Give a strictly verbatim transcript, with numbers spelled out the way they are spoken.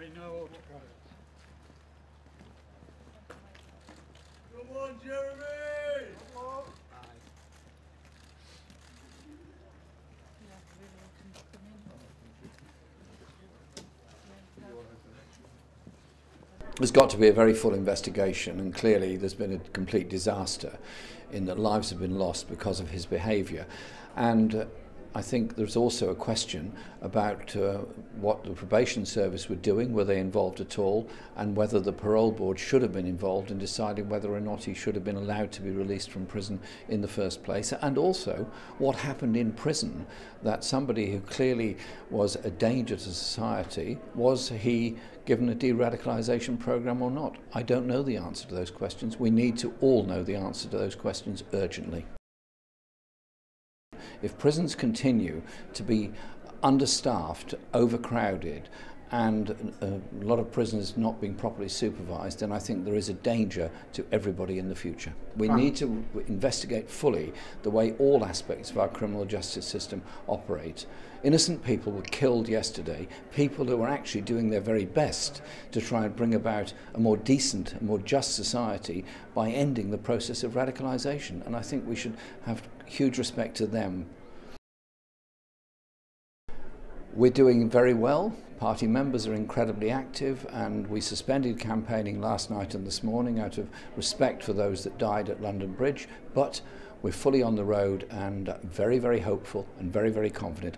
Sorry, no order. Come on, Jeremy! Come on! Aye. There's got to be a very full investigation, and clearly there's been a complete disaster in that lives have been lost because of his behaviour. And uh, I think there's also a question about uh, what the probation service were doing, were they involved at all, and whether the parole board should have been involved in deciding whether or not he should have been allowed to be released from prison in the first place, and also what happened in prison, that somebody who clearly was a danger to society, was he given a de-radicalisation programme or not? I don't know the answer to those questions. We need to all know the answer to those questions urgently. If prisons continue to be understaffed, overcrowded, and a lot of prisoners not being properly supervised, then I think there is a danger to everybody in the future. We need to investigate fully the way all aspects of our criminal justice system operate. Innocent people were killed yesterday, people who were actually doing their very best to try and bring about a more decent, a more just society by ending the process of radicalisation, and I think we should have huge respect to them. We're doing very well. Party members are incredibly active, and we suspended campaigning last night and this morning out of respect for those that died at London Bridge, but we're fully on the road and very, very hopeful and very, very confident.